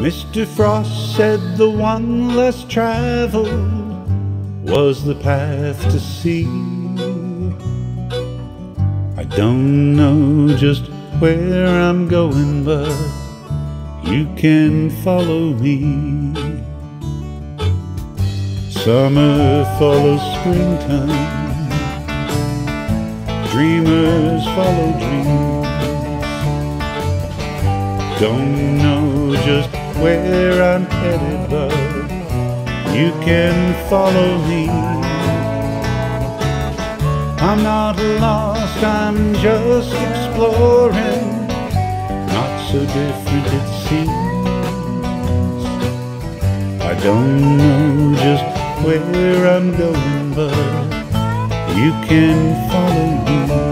Mr. Frost said the one less traveled was the path to see. I don't know just where I'm going, but you can follow me. Summer follows springtime, dreamers follow dreams. Don't know just where I'm headed, but you can follow me. I'm not lost, I'm just exploring, not so different it seems. I don't know just where I'm going, but you can follow me.